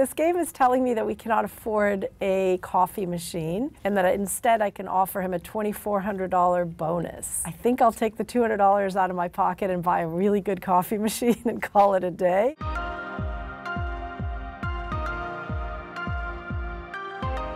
This game is telling me that we cannot afford a coffee machine and that instead I can offer him a $2,400 bonus. I think I'll take the $200 out of my pocket and buy a really good coffee machine and call it a day.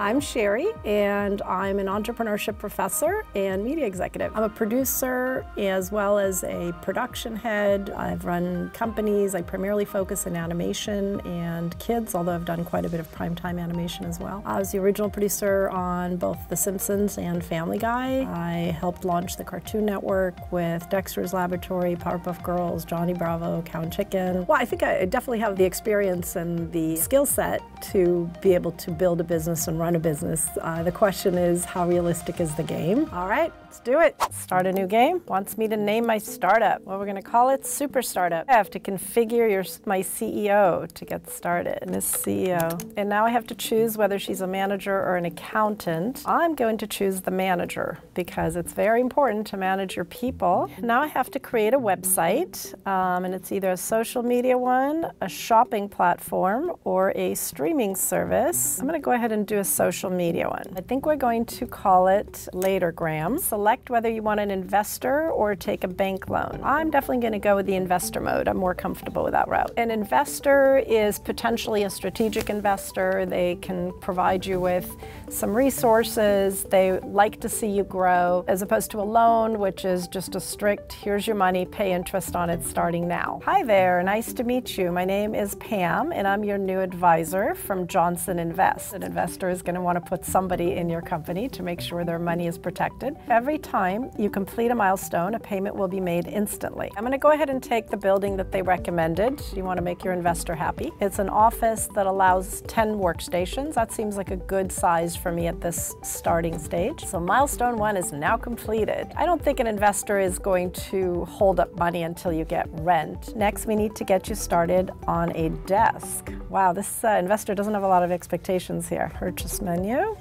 I'm Sherry, and I'm an entrepreneurship professor and media executive. I'm a producer as well as a production head. I've run companies. I primarily focus in animation and kids, although I've done quite a bit of primetime animation as well. I was the original producer on both The Simpsons and Family Guy. I helped launch the Cartoon Network with Dexter's Laboratory, Powerpuff Girls, Johnny Bravo, Cow and Chicken. Well, I think I definitely have the experience and the skill set to be able to build a business and run a business. The question is, how realistic is the game? All right, let's do it. Start a new game. Wants me to name my startup. Well, we're going to call it Super Startup. I have to configure my CEO to get started. Miss CEO. And now I have to choose whether she's a manager or an accountant. I'm going to choose the manager because it's very important to manage your people. Now I have to create a website, and it's either a social media one, a shopping platform, or a streaming service. I'm going to go ahead and do a social media one. I think we're going to call it LaterGram. Select whether you want an investor or take a bank loan. I'm definitely going to go with the investor mode. I'm more comfortable with that route. An investor is potentially a strategic investor. They can provide you with some resources. They like to see you grow, as opposed to a loan, which is just a strict, here's your money, pay interest on it starting now. Hi there, nice to meet you. My name is Pam, and I'm your new advisor from Johnson Invest. An investor is going to want to put somebody in your company to make sure their money is protected. Every time you complete a milestone, a payment will be made instantly. I'm going to go ahead and take the building that they recommended. You want to make your investor happy. It's an office that allows 10 workstations. That seems like a good size for me at this starting stage. So milestone 1 is now completed. I don't think an investor is going to hold up money until you get rent. Next, we need to get you started on a desk. Wow, this investor doesn't have a lot of expectations here. Purchase menu,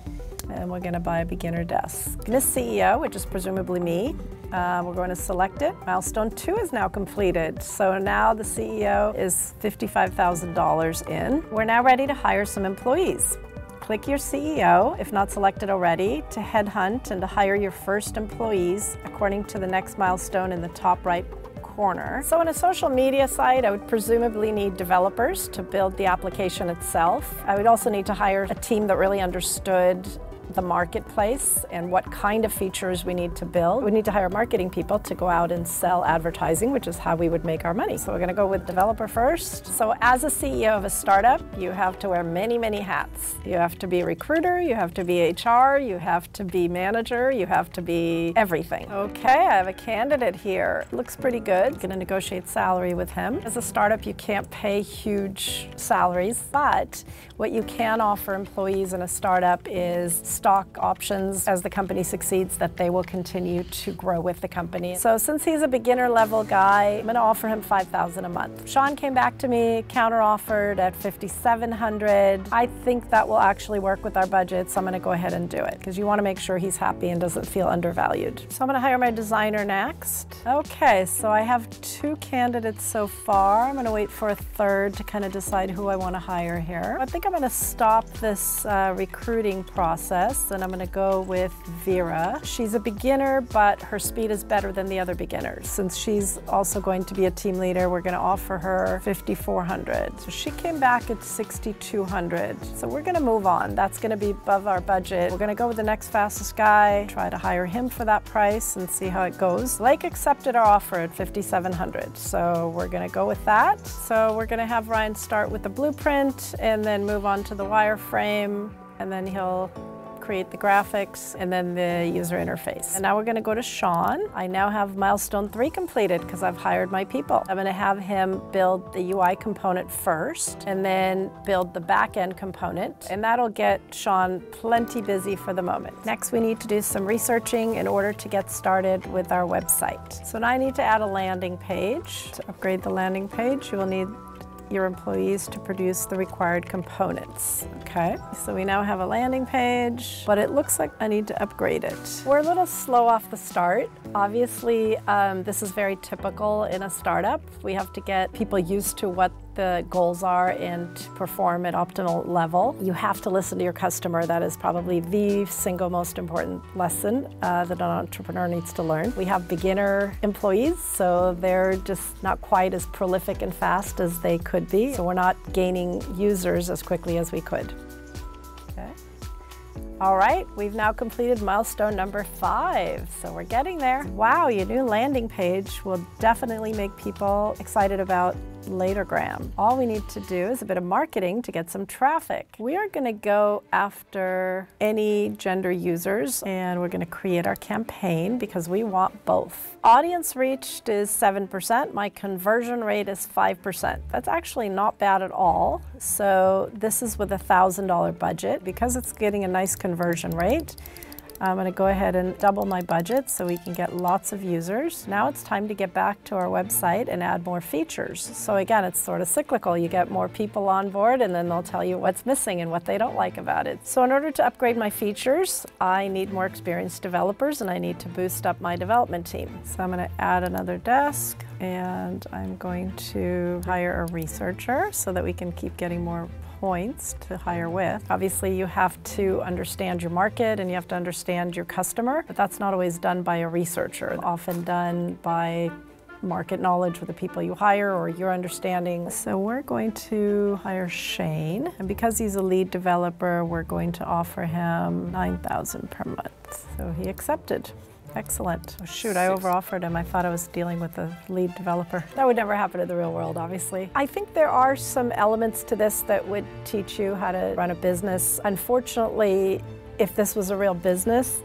and we're going to buy a beginner desk. Miss CEO, which is presumably me, we're going to select it. Milestone 2 is now completed, so now the CEO is $55,000 in. We're now ready to hire some employees. Click your CEO, if not selected already, to headhunt and to hire your first employees according to the next milestone in the top right corner. So on a social media site, I would presumably need developers to build the application itself. I would also need to hire a team that really understood the marketplace and what kind of features we need to build. We need to hire marketing people to go out and sell advertising, which is how we would make our money. So we're going to go with developer first. So as a CEO of a startup, you have to wear many, many hats. You have to be a recruiter, you have to be HR, you have to be manager, you have to be everything. Okay, I have a candidate here. Looks pretty good. I'm going to negotiate salary with him. As a startup, you can't pay huge salaries, but what you can offer employees in a startup is stock options as the company succeeds that they will continue to grow with the company. So since he's a beginner level guy, I'm going to offer him $5,000 a month. Sean came back to me, counter offered at $5,700. I think that will actually work with our budget, so I'm going to go ahead and do it because you want to make sure he's happy and doesn't feel undervalued. So I'm going to hire my designer next. Okay, so I have 2 candidates so far. I'm going to wait for a third to kind of decide who I want to hire here. I think I'm going to stop this recruiting process, and I'm going to go with Vera. She's a beginner, but her speed is better than the other beginners. Since she's also going to be a team leader, we're going to offer her $5,400. So she came back at $6,200. So we're going to move on. That's going to be above our budget. We're going to go with the next fastest guy, try to hire him for that price and see how it goes. Lake accepted our offer at $5,700. So we're going to go with that. So we're going to have Ryan start with the blueprint and then move on to the wireframe, and then he'll create the graphics, and then the user interface. And now we're going to go to Sean. I now have milestone 3 completed because I've hired my people. I'm going to have him build the UI component first, and then build the back-end component, and that'll get Sean plenty busy for the moment. Next, we need to do some researching in order to get started with our website. So now I need to add a landing page. To upgrade the landing page, you will need your employees to produce the required components. Okay, so we now have a landing page, but it looks like I need to upgrade it. We're a little slow off the start. Obviously, this is very typical in a startup. We have to get people used to what the goals are and to perform at optimal level. You have to listen to your customer. That is probably the single most important lesson that an entrepreneur needs to learn. We have beginner employees, so they're just not quite as prolific and fast as they could be. So we're not gaining users as quickly as we could. Okay. All right, we've now completed milestone number 5, so we're getting there. Wow, your new landing page will definitely make people excited about LaterGram. All we need to do is a bit of marketing to get some traffic. We are gonna go after any gender users, and we're gonna create our campaign because we want both. Audience reached is 7%. My conversion rate is 5%. That's actually not bad at all. So this is with a $1,000 budget. Because it's getting a nice conversion rate, I'm going to go ahead and double my budget so we can get lots of users. Now it's time to get back to our website and add more features. So again, it's sort of cyclical. You get more people on board and then they'll tell you what's missing and what they don't like about it. So in order to upgrade my features, I need more experienced developers and I need to boost up my development team. So I'm going to add another desk and I'm going to hire a researcher so that we can keep getting more points to hire with. Obviously, you have to understand your market and you have to understand your customer, but that's not always done by a researcher. It's often done by market knowledge with the people you hire or your understanding. So we're going to hire Shane, and because he's a lead developer, we're going to offer him $9,000 per month. So he accepted. Excellent. Oh, shoot, I over-offered him. I thought I was dealing with a lead developer. That would never happen in the real world, obviously. I think there are some elements to this that would teach you how to run a business. Unfortunately, if this was a real business,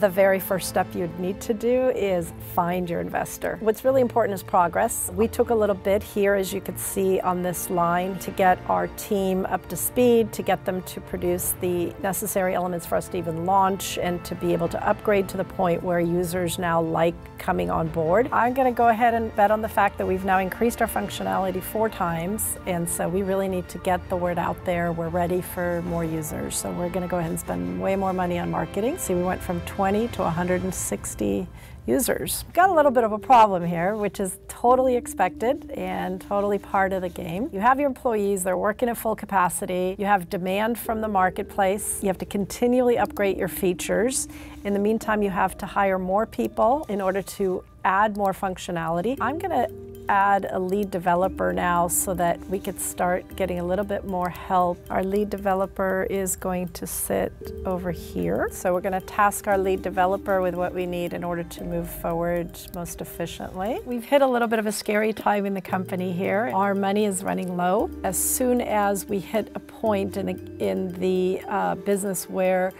the very first step you'd need to do is find your investor. What's really important is progress. We took a little bit here, as you could see on this line, to get our team up to speed, to get them to produce the necessary elements for us to even launch and to be able to upgrade to the point where users now like coming on board. I'm going to go ahead and bet on the fact that we've now increased our functionality 4 times, and so we really need to get the word out there. We're ready for more users, so we're going to go ahead and spend way more money on marketing. See, we went from 20 to 160 users. We've got a little bit of a problem here, which is totally expected and totally part of the game. You have your employees, they're working at full capacity, you have demand from the marketplace, you have to continually upgrade your features. In the meantime, you have to hire more people in order to add more functionality. I'm gonna add a lead developer now so that we could start getting a little bit more help. Our lead developer is going to sit over here. So we're gonna task our lead developer with what we need in order to move forward most efficiently. We've hit a little bit of a scary time in the company here. Our money is running low. As soon as we hit a point in the business where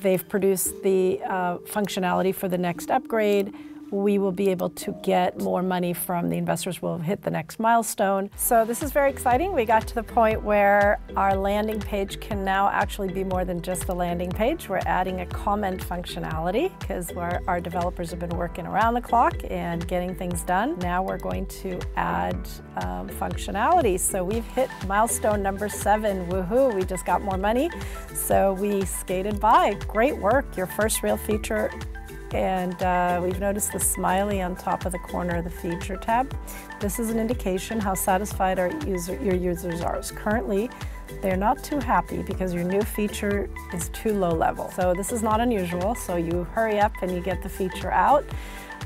they've produced the functionality for the next upgrade, we will be able to get more money from the investors. We'll hit the next milestone. So this is very exciting. We got to the point where our landing page can now actually be more than just the landing page. We're adding a comment functionality because our developers have been working around the clock and getting things done. Now we're going to add functionality. So we've hit milestone number 7. Woohoo, we just got more money. So we skated by. Great work, your first real feature. And we've noticed the smiley on top of the corner of the feature tab. This is an indication how satisfied your users are. Currently, they're not too happy because your new feature is too low level. So this is not unusual, so you hurry up and you get the feature out,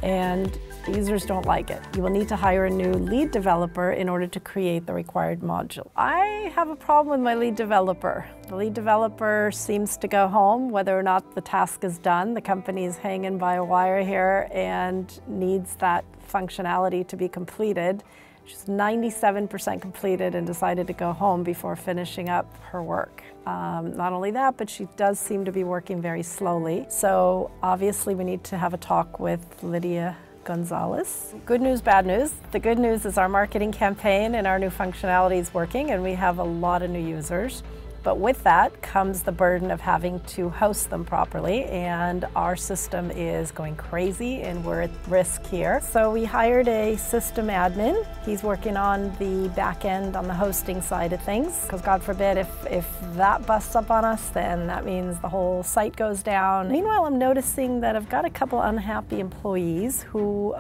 and users don't like it. You will need to hire a new lead developer in order to create the required module. I have a problem with my lead developer. The lead developer seems to go home whether or not the task is done. The company is hanging by a wire here and needs that functionality to be completed. She's 97% completed and decided to go home before finishing up her work. Not only that, but she does seem to be working very slowly. So obviously we need to have a talk with Lydia Gonzalez. Good news, bad news. The good news is our marketing campaign and our new functionality is working and we have a lot of new users. But with that comes the burden of having to host them properly, and our system is going crazy and we're at risk here. So we hired a system admin. He's working on the back end on the hosting side of things, because God forbid if that busts up on us, then that means the whole site goes down. Meanwhile, I'm noticing that I've got a couple unhappy employees who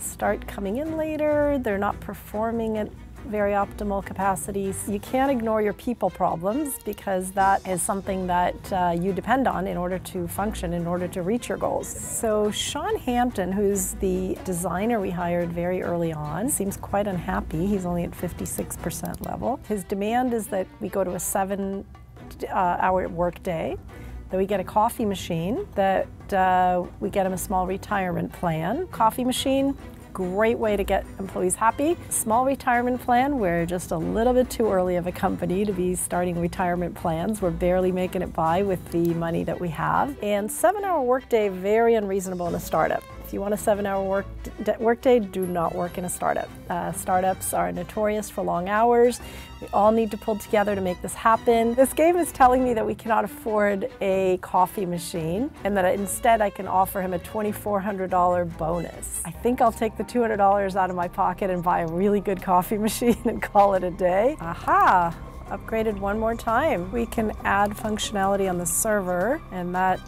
start coming in later. They're not performing at very optimal capacities. You can't ignore your people problems, because that is something that you depend on in order to function, in order to reach your goals. So Sean Hampton, who's the designer we hired very early on, seems quite unhappy. He's only at 56% level. His demand is that we go to a 7-hour workday, that we get a coffee machine, that we get him a small retirement plan. Coffee machine, great way to get employees happy. Small retirement plan, we're just a little bit too early of a company to be starting retirement plans. We're barely making it by with the money that we have. And 7-hour workday, very unreasonable in a startup. If you want a 7-hour workday, do not work in a startup. Startups are notorious for long hours. We all need to pull together to make this happen. This game is telling me that we cannot afford a coffee machine, and that instead I can offer him a $2,400 bonus. I think I'll take the $200 out of my pocket and buy a really good coffee machine and call it a day. Aha! Upgraded one more time. We can add functionality on the server, and that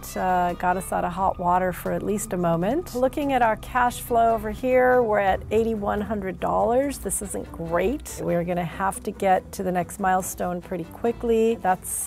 got us out of hot water for at least a moment. Looking at our cash flow over here, we're at $8,100. This isn't great. We're gonna have to get to the next milestone pretty quickly. That's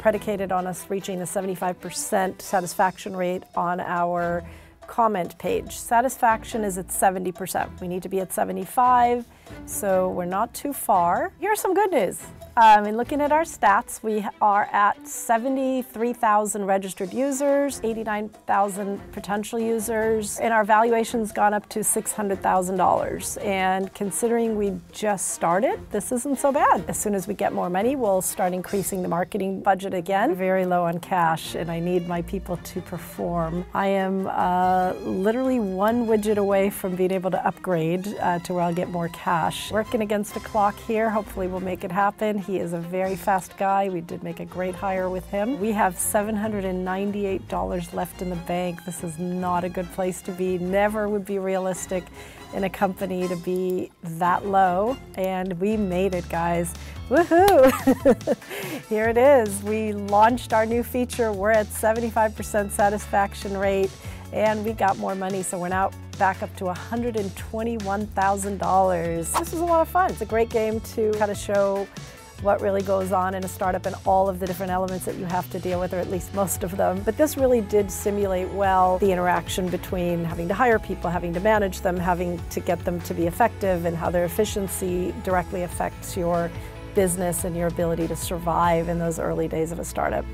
predicated on us reaching the 75% satisfaction rate on our comment page. Satisfaction is at 70%. We need to be at 75%, so we're not too far. Here's some good news. And looking at our stats, we are at 73,000 registered users, 89,000 potential users, and our valuation's gone up to $600,000. And considering we just started, this isn't so bad. As soon as we get more money, we'll start increasing the marketing budget again. Very low on cash, and I need my people to perform. I am literally one widget away from being able to upgrade to where I'll get more cash. Working against a clock here, hopefully we'll make it happen. He is a very fast guy. We did make a great hire with him. We have $798 left in the bank. This is not a good place to be. Never would be realistic in a company to be that low. And we made it, guys. Woohoo! Here it is. We launched our new feature. We're at 75% satisfaction rate, and we got more money, so we're now back up to $121,000. This was a lot of fun. It's a great game to kind of show what really goes on in a startup and all of the different elements that you have to deal with, or at least most of them. But this really did simulate well the interaction between having to hire people, having to manage them, having to get them to be effective, and how their efficiency directly affects your business and your ability to survive in those early days of a startup.